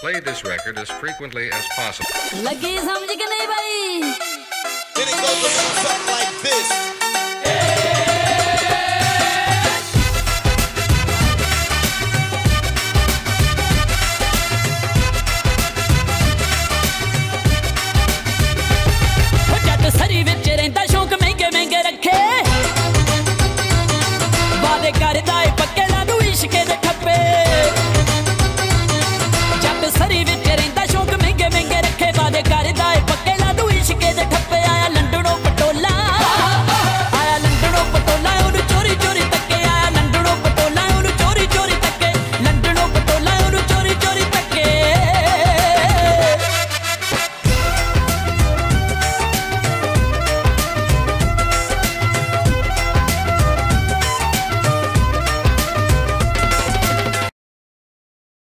Play this record as frequently as possible. Lagi samjh ke nahi bhai? Then it goes something like this.